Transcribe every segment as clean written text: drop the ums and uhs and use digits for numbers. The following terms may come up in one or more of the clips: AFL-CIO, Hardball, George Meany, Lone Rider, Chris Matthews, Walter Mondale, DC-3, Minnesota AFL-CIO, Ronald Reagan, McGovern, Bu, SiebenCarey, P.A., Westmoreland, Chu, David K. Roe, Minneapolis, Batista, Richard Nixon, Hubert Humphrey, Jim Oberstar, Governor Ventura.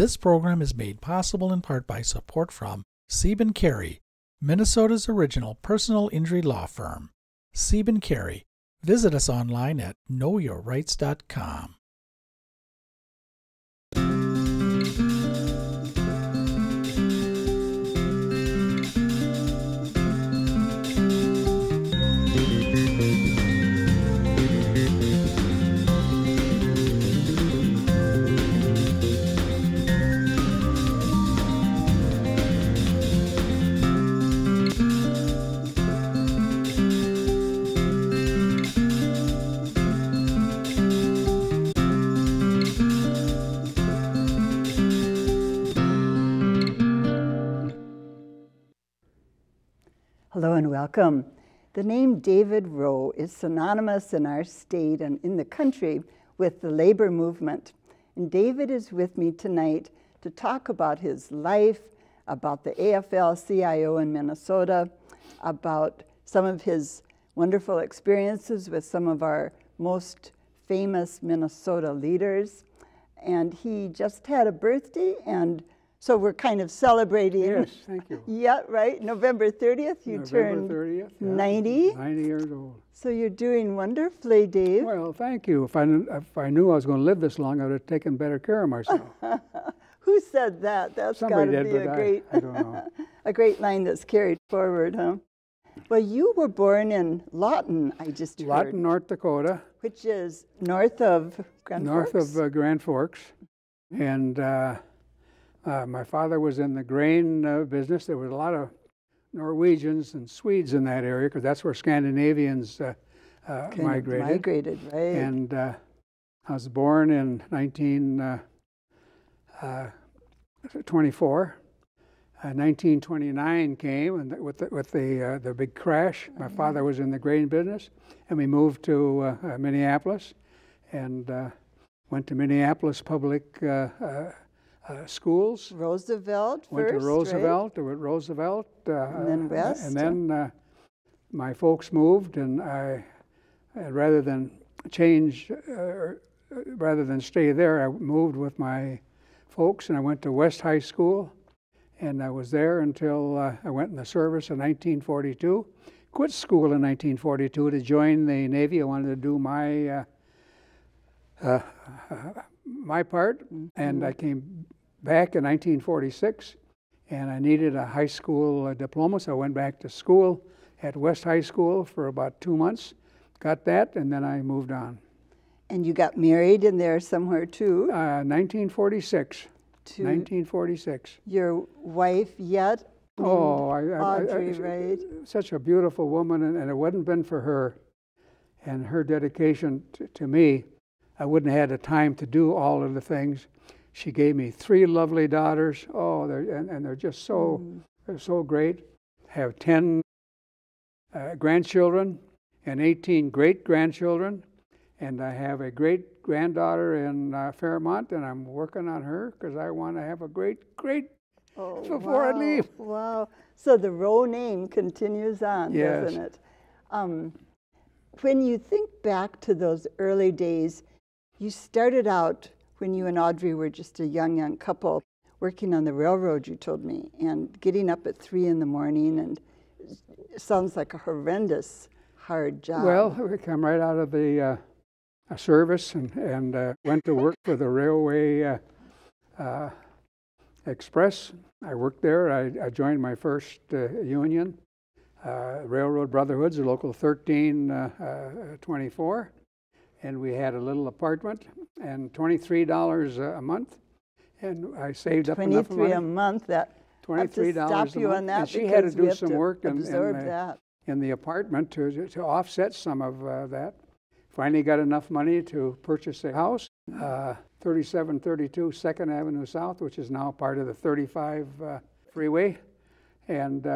This program is made possible in part by support from SiebenCarey, Minnesota's original personal injury law firm. SiebenCarey. Visit us online at knowyourrights.com. Hello and welcome. The name David Roe is synonymous in our state and in the country with the labor movement. And David is with me tonight to talk about his life, about the AFL-CIO in Minnesota, about some of his wonderful experiences with some of our most famous Minnesota leaders. And he just had a birthday, and so we're kind of celebrating. Yes, thank you. Yeah, right. November 30th, you turned 30th, yeah. 90. 90 years old. So you're doing wonderfully, Dave. Well, thank you. If I knew I was going to live this long, I would have taken better care of myself. Who said that? That's got to be a great, I don't know. A great line that's carried forward, huh? Well, you were born in Lawton, I just heard. Lawton, North Dakota. Which is north of Grand Forks? North of Grand Forks. And my father was in the grain business. There was a lot of Norwegians and Swedes in that area because that's where Scandinavians migrated. Migrated, right. And I was born in 1924. 1929 came, and with the big crash. My father was in the grain business, and we moved to Minneapolis, and went to Minneapolis Public Schools. Roosevelt first, went to Roosevelt, right? Roosevelt. And then West. And then my folks moved, and I, rather than change, rather than stay there, I moved with my folks, and I went to West High School, and I was there until I went in the service in 1942. Quit school in 1942 to join the Navy. I wanted to do my part, and I came back in 1946, and I needed a high school diploma, so I went back to school at West High School for about 2 months, got that, and then I moved on. And you got married in there somewhere too? 1946. To 1946. Your wife yet? Oh, Audrey, right? Such a beautiful woman, and it wouldn't have been for her and her dedication to me, I wouldn't have had the time to do all of the things. She gave me 3 lovely daughters. Oh, they're just so they're so great. Have 10 grandchildren and 18 great-grandchildren, and I have a great-granddaughter in Fairmont, and I'm working on her because I want to have a great-great before I leave. Wow! So the Roe name continues on, yes, doesn't it? When you think back to those early days. You started out when you and Audrey were just a young couple working on the railroad, you told me, and getting up at 3 in the morning, and it sounds like a horrendous, hard job. Well, we come right out of the service and went to work for the Railway Express. I worked there. I joined my first union, Railroad Brotherhoods, Local 1324. And we had a little apartment and $23 a month, and I saved up enough money. $23 a month, that $23 a month. On that, and she had to do some work in the apartment to offset some of that. Finally got enough money to purchase a house, 3732 2nd Avenue South, which is now part of the 35 freeway, and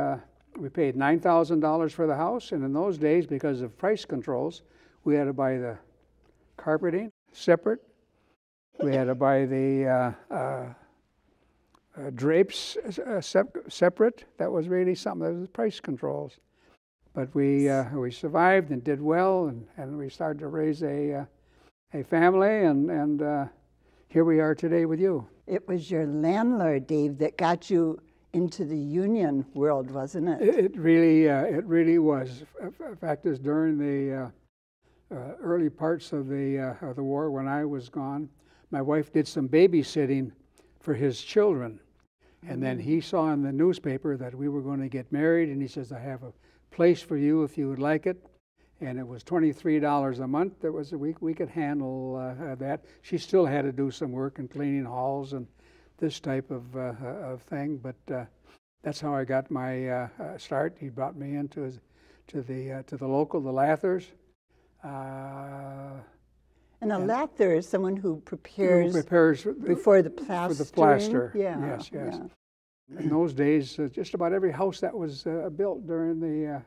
we paid $9,000 for the house. And in those days, because of price controls, we had to buy the carpeting separate. We had to buy the drapes separate. That was really something. That was price controls, but we survived and did well, and we started to raise a family, and here we are today with you. It was your landlord, Dave, that got you into the union world, wasn't it? It really was. In fact, is during the early parts of the war when I was gone, my wife did some babysitting for his children, and then he saw in the newspaper that we were going to get married, and he says, "I have a place for you if you would like it." And it was $23 a month. That was a week we could handle that. She still had to do some work in cleaning halls and this type of thing, but that's how I got my start. He brought me into his, to the local, the Lathers. And a lather is someone who prepares before the plaster. For the plaster, yeah. Yes, yes. Yeah. In those days, just about every house that was built during the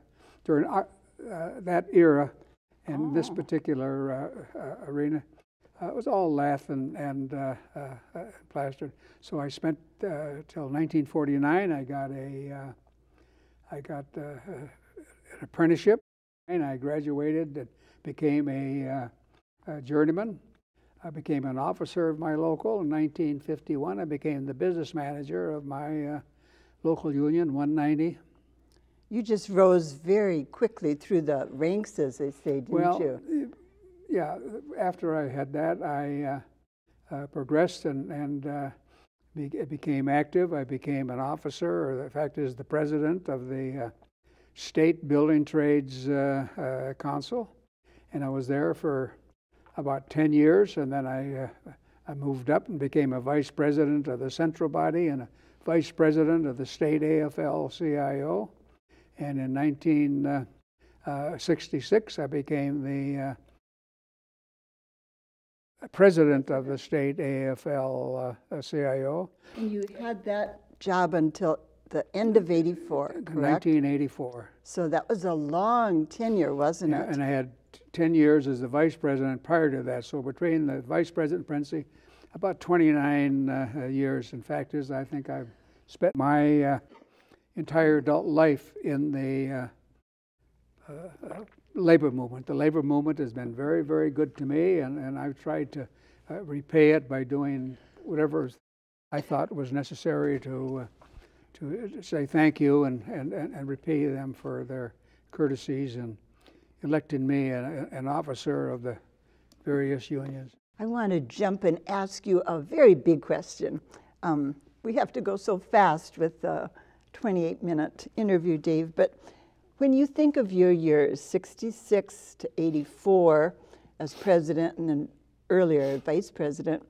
that era, and this particular arena, it was all lath and plastered. So I spent till 1949. I got an apprenticeship, and I graduated and became a journeyman. I became an officer of my local. In 1951, I became the business manager of my local union, 190. You just rose very quickly through the ranks, as they say, didn't you? Yeah. After I had that, I progressed and became active. I became an officer, or the fact is the president of the State Building Trades Council, and I was there for about 10 years, and then I moved up and became a vice president of the central body and a vice president of the state AFL-CIO. And in 1966, I became the president of the state AFL-CIO. And you had that job until the end of 84, correct? 1984. So that was a long tenure, wasn't it? And I had 10 years as the vice president prior to that. So between the vice president presidency, about 29 years. In fact, is I think I've spent my entire adult life in the labor movement. The labor movement has been very, very good to me, and I've tried to repay it by doing whatever I thought was necessary to say thank you and repay them for their courtesies and electing me an officer of the various unions. I want to jump and ask you a very big question. We have to go so fast with the 28-minute interview, Dave, but when you think of your years, 66 to 84 as president and then earlier vice president,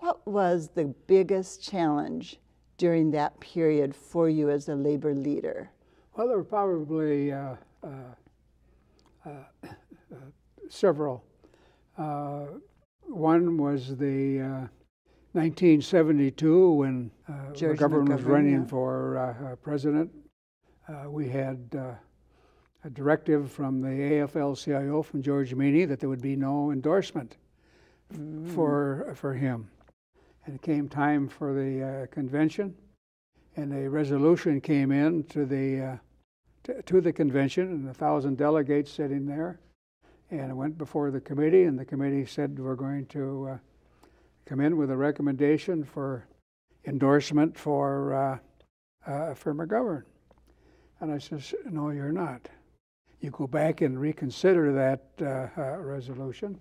what was the biggest challenge during that period for you as a labor leader? Well, there were probably several. One was the 1972 when the government was running for president. We had a directive from the AFL-CIO from George Meany that there would be no endorsement for him. And it came time for the convention, and a resolution came in to the convention, and 1,000 delegates sitting there, and it went before the committee, and the committee said we're going to come in with a recommendation for endorsement for McGovern. And I says, no, you're not. You go back and reconsider that resolution.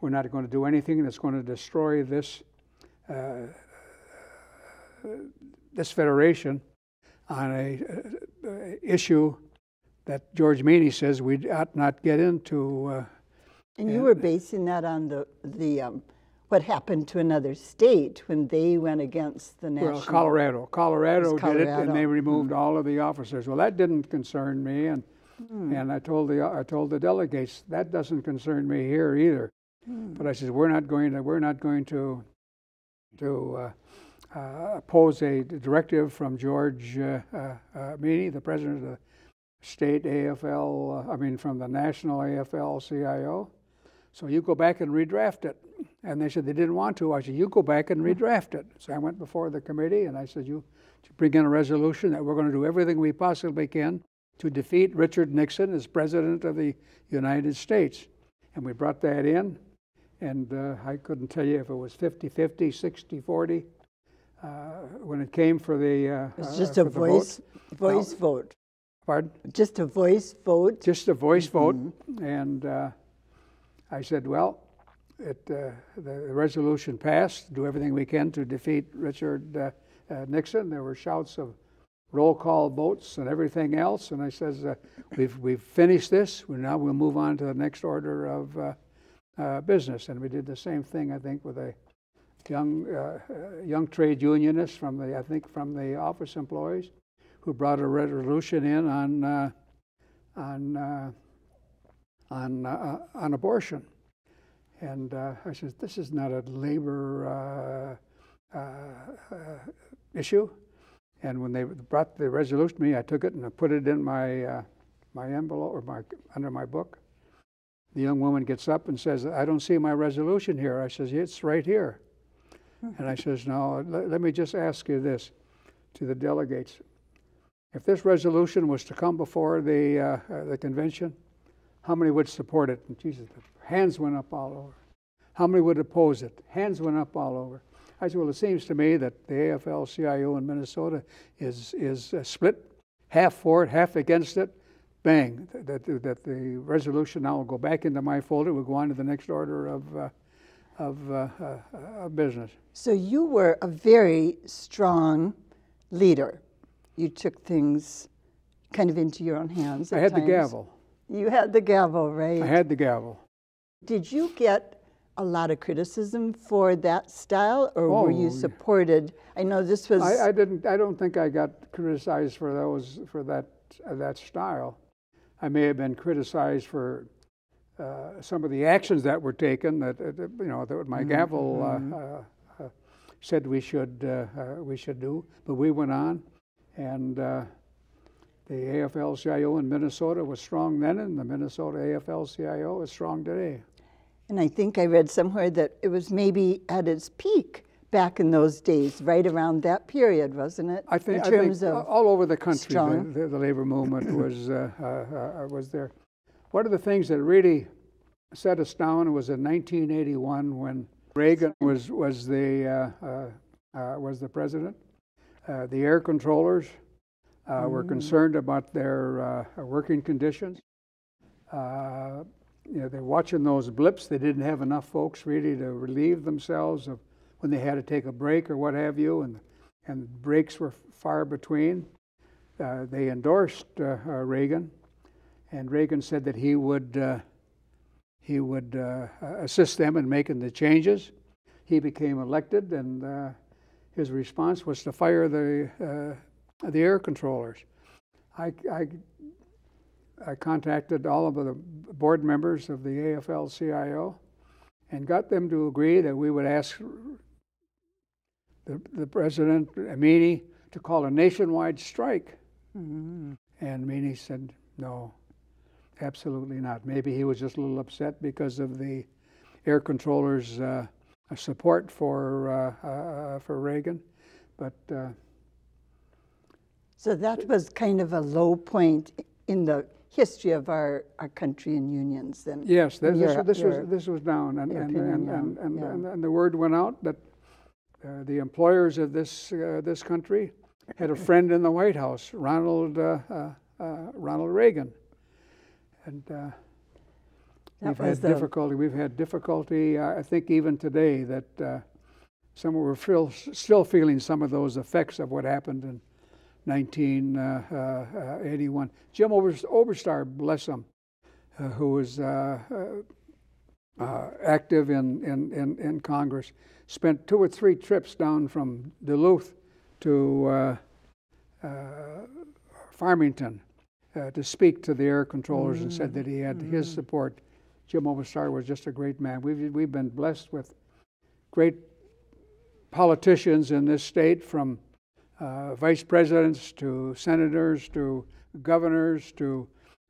We're not going to do anything that's going to destroy this federation on a issue that George Meany says we ought not get into. And you were basing that on the what happened to another state when they went against the national. Well, Colorado did it, and they removed all of the officers. Well, that didn't concern me, and I told the delegates that doesn't concern me here either. But I said we're not going to oppose a directive from George Meany, the president of the state AFL, from the national AFL-CIO. So you go back and redraft it. And they said they didn't want to. I said, you go back and redraft it. So I went before the committee and I said, you bring in a resolution that we're going to do everything we possibly can to defeat Richard Nixon as president of the United States. And we brought that in. And I couldn't tell you if it was 50-50, 60-40. When it came for the it's just a voice vote. Pardon? Just a voice vote. Just a voice vote. And I said, well, the resolution passed. Do everything we can to defeat Richard Nixon. There were shouts of roll call votes and everything else. And I says, we've finished this. Now we'll move on to the next order of business. And we did the same thing, I think, with a young trade unionist from the from the office employees, who brought a resolution in on abortion. And I said, this is not a labor issue. And when they brought the resolution to me, I took it and I put it in my my envelope or under my book. The young woman gets up and says, I don't see my resolution here. I says, it's right here. And I says, no, let me just ask you this to the delegates. If this resolution was to come before the convention, how many would support it? And Jesus, the hands went up all over. How many would oppose it? Hands went up all over. I said, well, it seems to me that the AFL-CIO in Minnesota is split, half for it, half against it. Bang, that the resolution now will go back into my folder. We'll go on to the next order of business. So you were a very strong leader. You took things kind of into your own hands at times. I had the gavel. You had the gavel, right? I had the gavel. Did you get a lot of criticism for that style, or were you supported? I know this was. I didn't. I don't think I got criticized for that style. I may have been criticized for some of the actions that were taken. That you know, that my gavel said we should do, but we went on. And the AFL-CIO in Minnesota was strong then, and the Minnesota AFL-CIO is strong today. And I think I read somewhere that it was maybe at its peak back in those days, right around that period, wasn't it? I think all over the country, the labor movement was there. One of the things that really set us down was in 1981 when Reagan was the president. The air controllers were concerned about their working conditions. You know, they're watching those blips. They didn't have enough folks really to relieve themselves of when they had to take a break or what have you, and breaks were far between. They endorsed Reagan, and Reagan said that he would assist them in making the changes. He became elected, and his response was to fire the air controllers. I contacted all of the board members of the AFL-CIO and got them to agree that we would ask the president, Meany, to call a nationwide strike. And Meany said, no, absolutely not. Maybe he was just a little upset because of the air controllers' support for Reagan, but so that was kind of a low point in the history of our country and unions. Then yes, this was down, and the word went out that the employers of this country had a friend in the White House, Ronald Reagan, and. We've had difficulty, I think, even today, that we're still feeling some of those effects of what happened in 1981. Jim Oberstar, bless him, who was active in Congress, spent 2 or 3 trips down from Duluth to Farmington to speak to the air controllers and said that he had his support. Jim Oberstar was just a great man. We've been blessed with great politicians in this state, from vice presidents to senators to governors to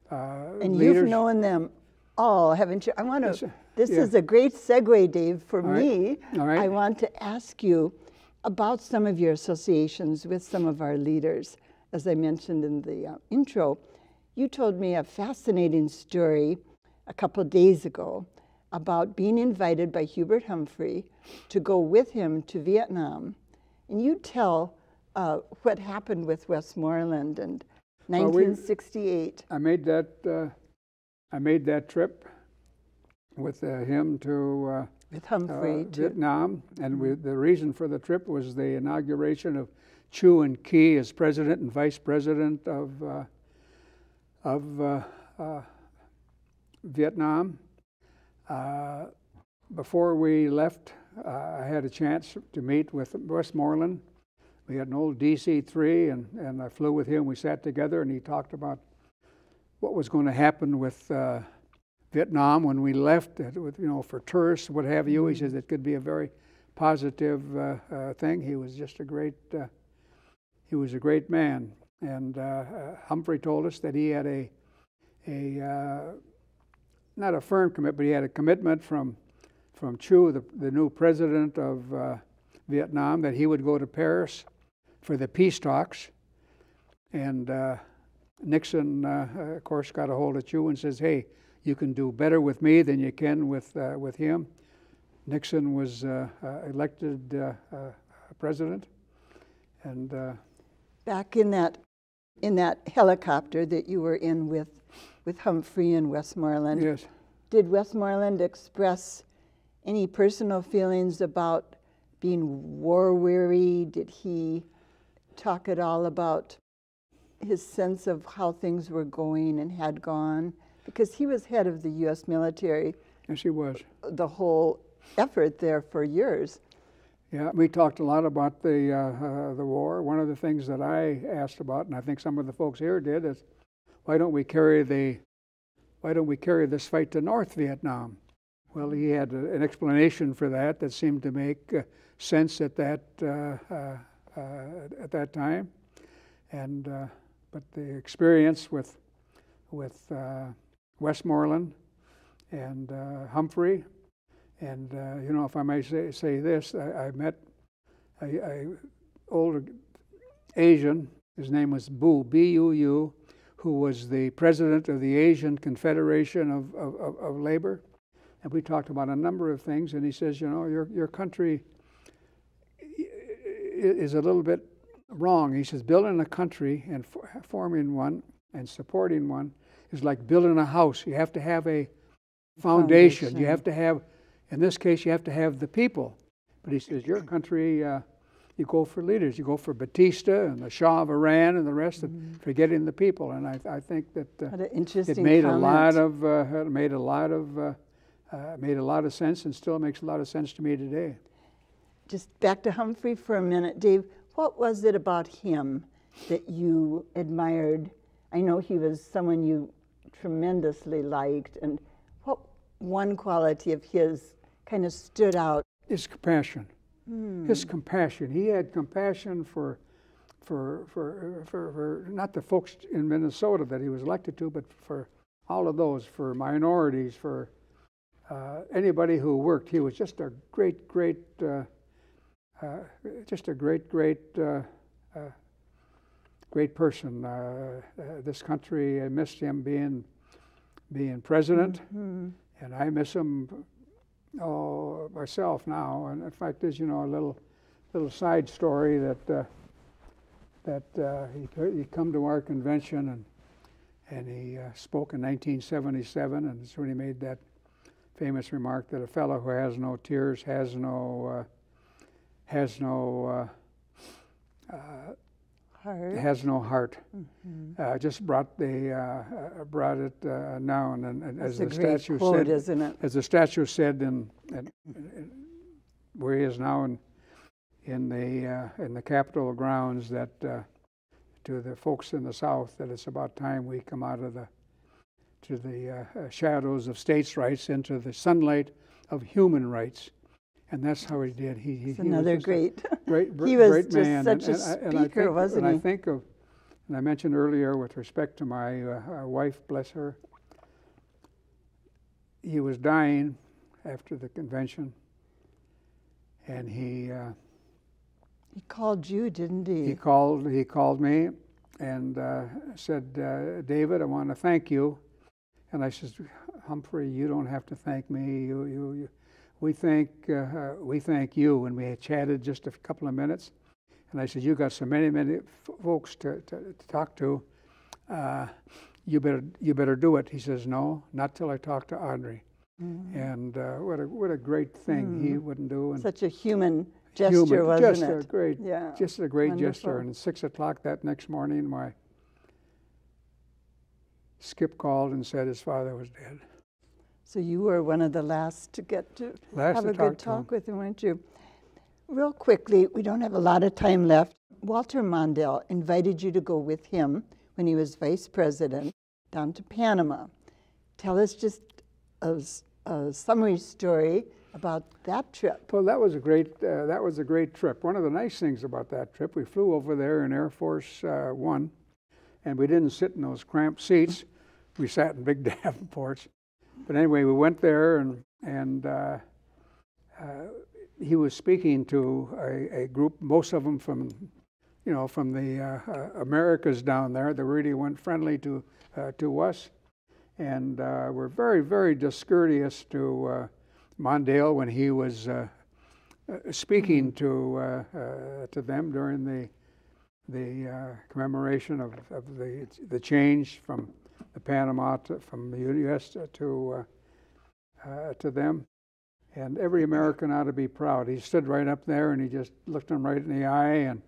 and leaders. You've known them all, haven't you? I want to. This is a great segue, Dave, for me. All right. I want to ask you about some of your associations with some of our leaders. As I mentioned in the intro, you told me a fascinating story a couple of days ago about being invited by Hubert Humphrey to go with him to Vietnam. And you tell what happened with Westmoreland in 1968. I made that trip with him to with Humphrey to Vietnam, and we, the reason for the trip was the inauguration of Chu and Key as president and vice president of Vietnam. Before we left, I had a chance to meet with Westmoreland. We had an old DC-3, and I flew with him. We sat together, and he talked about what was going to happen with Vietnam when we left, with, you know, for tourists, what have you. He says it could be a very positive thing. He was just a great, he was a great man. And Humphrey told us that he had not a firm commitment, but he had a commitment from Chu, the new president of Vietnam, that he would go to Paris for the peace talks. And Nixon, of course, got a hold of Chu and says, hey, you can do better with me than you can with him. Nixon was elected president. And back in that helicopter that you were in with Humphrey and Westmoreland. Yes. Did Westmoreland express any personal feelings about being war-weary? Did he talk at all about his sense of how things were going and had gone? Because he was head of the U.S. military. Yes, he was. The whole effort there for years. Yeah, we talked a lot about the war. One of the things that I asked about, and I think some of the folks here did, is why don't we carry this fight to North Vietnam? Well, he had an explanation for that that seemed to make sense at that time, and but the experience with Westmoreland and Humphrey, and you know, if I may say this, I met an older Asian. His name was Bu, B-U-U. Who was the president of the Asian Confederation of Labor, and we talked about a number of things. And he says, you know, your country is a little bit wrong. He says, building a country and forming one and supporting one is like building a house. You have to have a foundation. You have to have, in this case, you have to have the people. But he says, your country. You go for leaders. You go for Batista and the Shah of Iran and the rest, of forgetting the people. And I think that it made a lot of sense, and still makes a lot of sense to me today. Just back to Humphrey for a minute, Dave. What was it about him that you admired? I know he was someone you tremendously liked, and what one quality of his kind of stood out? His compassion. His compassion. He had compassion for not the folks in Minnesota that he was elected to, but for all of those, for minorities, for anybody who worked. He was just a great person. This country, I missed him being president, and I miss him. Oh, myself now. And in fact, there's, you know, a little side story that he come to our convention, and he spoke in 1977, and that's when he made that famous remark that a fellow who has no tears has no heart. Just brought it down, and as the statue said, isn't it? As the statue said, in where he is now in the Capitol grounds, that to the folks in the South, that it's about time we come out of the shadows of states' rights into the sunlight of human rights. And that's how he did. He another great he was great just man. Such and, a speaker, and I think, wasn't and he? I think of, and I mentioned earlier with respect to my wife, bless her. He was dying after the convention, and he called you, didn't he? He called me, and said, David, I want to thank you. And I said, Humphrey, you don't have to thank me. We thank you. And we had chatted just a couple of minutes. And I said, you got so many folks to talk to. You better do it. He says, no, not till I talk to Audrey. Mm-hmm. And what a great thing he wouldn't do. And such a human gesture, wasn't it? Just a great Wonderful. Gesture. And at 6 o'clock that next morning, my Skip called and said his father was dead. So you were one of the last to get to have a good talk with him, weren't you? Real quickly, we don't have a lot of time left. Walter Mondale invited you to go with him when he was vice president down to Panama. Tell us just a summary story about that trip. Well, that was a great trip. One of the nice things about that trip, we flew over there in Air Force One, and we didn't sit in those cramped seats. We sat in big Davenports. But anyway, we went there, and he was speaking to a group, most of them from the Americas down there. They really weren't friendly to us, and were very, very discourteous to Mondale when he was speaking to them during the commemoration of the change from the Panama from the U.S. to them. And every American ought to be proud. He stood right up there and he just looked him right in the eye and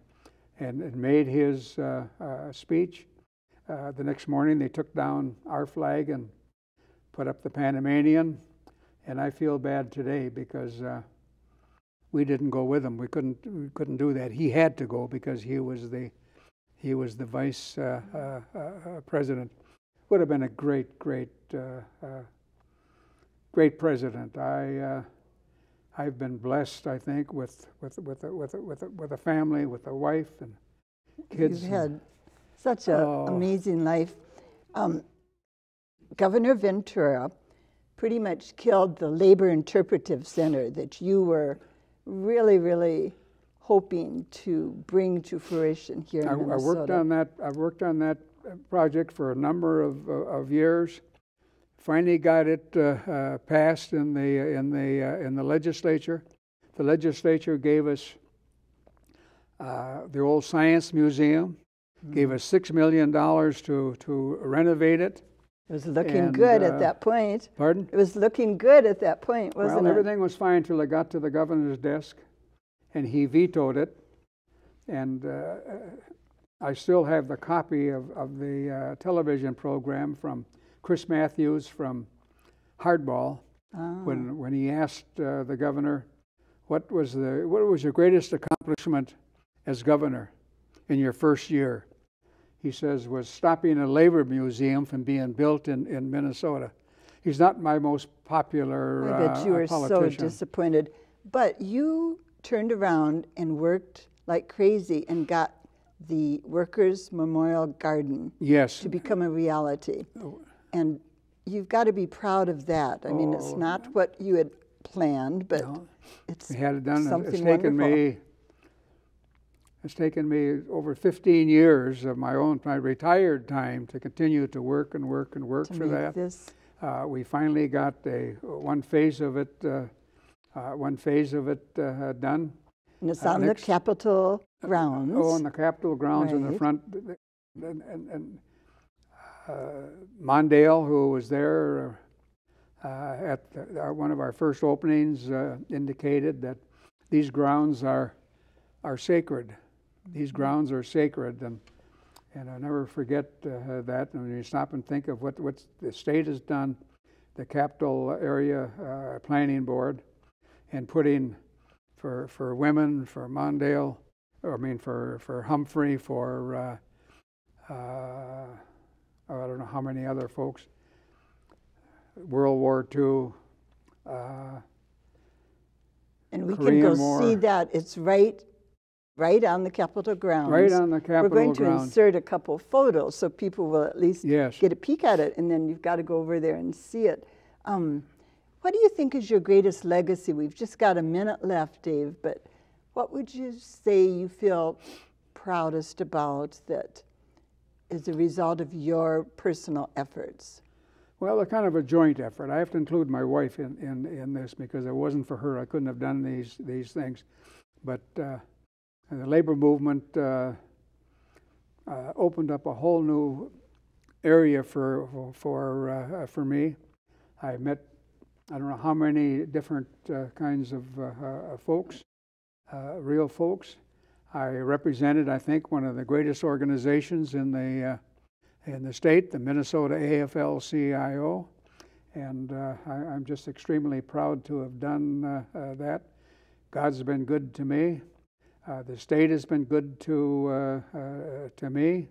made his speech. The next morning they took down our flag and put up the Panamanian. And I feel bad today because we didn't go with him. We couldn't do that. He had to go because he was the vice president. Would have been a great president. I've been blessed, I think, with a family, with a wife and kids. You've had such an amazing life. Governor Ventura pretty much killed the Labor Interpretive Center that you were really, really hoping to bring to fruition here in Minnesota. I worked on that project for a number of years. Finally got it passed in the legislature. The legislature gave us the old science museum, gave us $6 million to renovate it. It was looking good at that point. Pardon? It was looking good at that point, wasn't it? Well, everything was fine until it got to the governor's desk, and he vetoed it. And I still have the copy of the television program from Chris Matthews from Hardball, when he asked the governor, what was your greatest accomplishment as governor in your first year? He says, was stopping a labor museum from being built in Minnesota. He's not my most popular politician. I bet you were so disappointed. But you turned around and worked like crazy and got the Workers' Memorial Garden to become a reality. And you've got to be proud of that. I mean, it's not what you had planned, but it's something wonderful. It's taken me over 15 years of my retired time to continue to work for that. We finally got one phase of it done. And it's on the Capitol grounds. On the Capitol grounds in the front. And Mondale, who was there at one of our first openings, indicated that these grounds are sacred. These grounds are sacred, and I'll never forget that. And when you stop and think of what the state has done, the Capitol Area Planning Board, and putting for women, for Mondale, for Humphrey, for I don't know how many other folks, World War II. And we Korean can go War. See that. It's right on the Capitol grounds. Right on the Capitol grounds. We're going to insert a couple photos so people will at least get a peek at it, and then you've got to go over there and see it. What do you think is your greatest legacy? We've just got a minute left, Dave, but what would you say you feel proudest about that is a result of your personal efforts? Well, they're kind of a joint effort. I have to include my wife in this, because if it wasn't for her, I couldn't have done these things. But the labor movement opened up a whole new area for me. I met, I don't know how many different kinds of folks, real folks. I represented, I think, one of the greatest organizations in the state, the Minnesota AFL-CIO, and I'm just extremely proud to have done that. God's been good to me. The state has been good to me.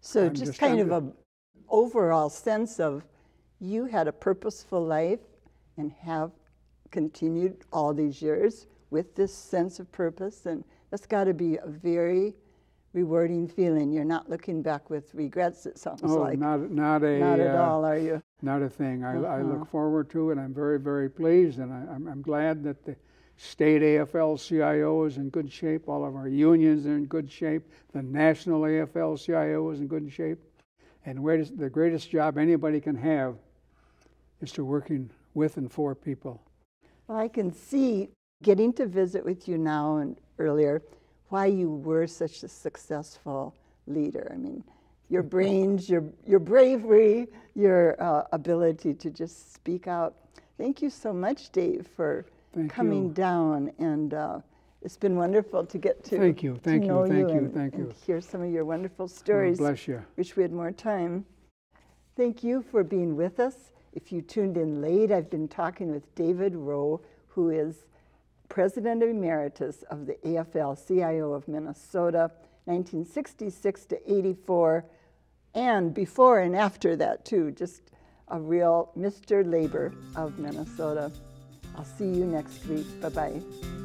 So I'm just kind of an overall sense of you had a purposeful life and have continued all these years with this sense of purpose, and that's got to be a very rewarding feeling. You're not looking back with regrets, it sounds like. Not at all, are you? Not a thing. I look forward to it. I'm very, very pleased, and I'm glad that the state AFL-CIO is in good shape. All of our unions are in good shape. The national AFL-CIO is in good shape. And the greatest job anybody can have is to working with and for people. Well, I can see getting to visit with you now and earlier why you were such a successful leader. I mean, your brains, your bravery, your ability to just speak out. Thank you so much, Dave, for coming down, and it's been wonderful to get to know you. Thank you. And hear some of your wonderful stories. God bless you. Wish we had more time. Thank you for being with us. If you tuned in late, I've been talking with David Roe, who is President Emeritus of the AFL-CIO of Minnesota, 1966 to 84, and before and after that too, just a real Mr. Labor of Minnesota. I'll see you next week. Bye-bye.